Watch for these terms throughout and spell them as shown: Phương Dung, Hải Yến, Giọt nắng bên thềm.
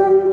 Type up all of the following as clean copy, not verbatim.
xuân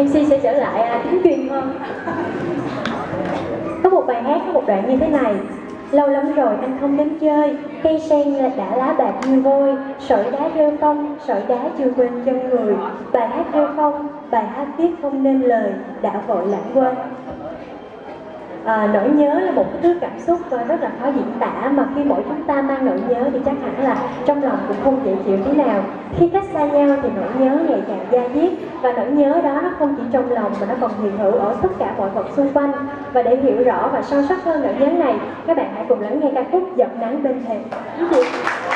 MC sẽ trở lại chính chuyên hơn. Có một bài hát, có một đoạn như thế này. Lâu lắm rồi anh không đến chơi, cây sen đã lá bạc như vôi, sỏi đá rêu phong, sỏi đá chưa quên chân người. Bài hát rêu phong, bài hát viết không nên lời, đã vội lãng quên. Nỗi nhớ là một cái thứ cảm xúc rất là khó diễn tả, mà khi mỗi chúng ta mang nỗi nhớ thì chắc hẳn là trong lòng cũng không dễ chịu thế nào. Khi cách xa nhau thì nỗi nhớ ngày càng da diết, và nỗi nhớ đó nó không chỉ trong lòng mà nó còn hiện hữu ở tất cả mọi vật xung quanh. Và để hiểu rõ và sâu sắc hơn nỗi nhớ này, các bạn hãy cùng lắng nghe ca khúc Giọt nắng bên thềm.